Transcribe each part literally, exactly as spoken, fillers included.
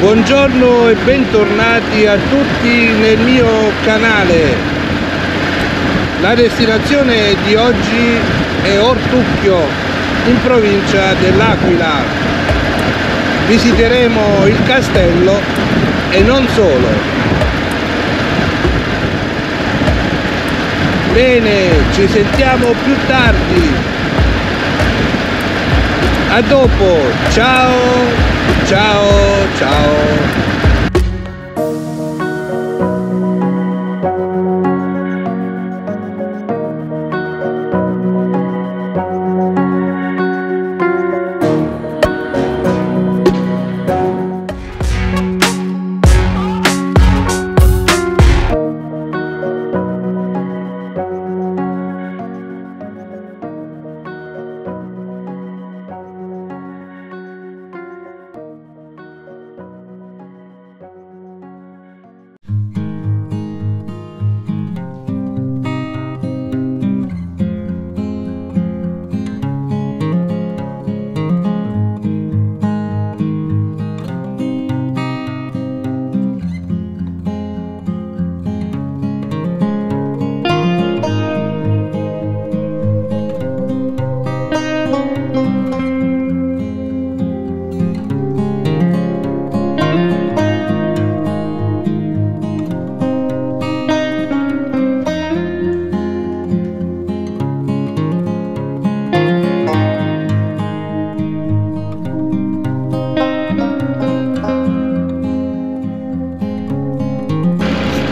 Buongiorno e bentornati a tutti nel mio canale. La destinazione di oggi è Ortucchio, in provincia dell'Aquila. Visiteremo il castello e non solo. Bene, ci sentiamo più tardi. A dopo, ciao! Ciao, ciao!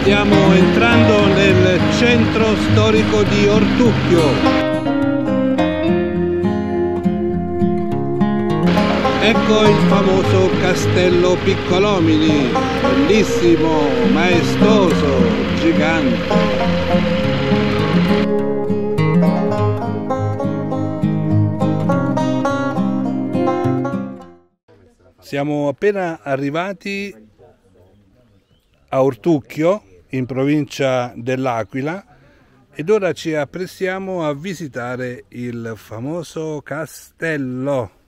Stiamo entrando nel centro storico di Ortucchio. Ecco il famoso Castello Piccolomini, bellissimo, maestoso, gigante. Siamo appena arrivati a Ortucchio, in provincia dell'Aquila, ed ora ci apprestiamo a visitare il famoso castello.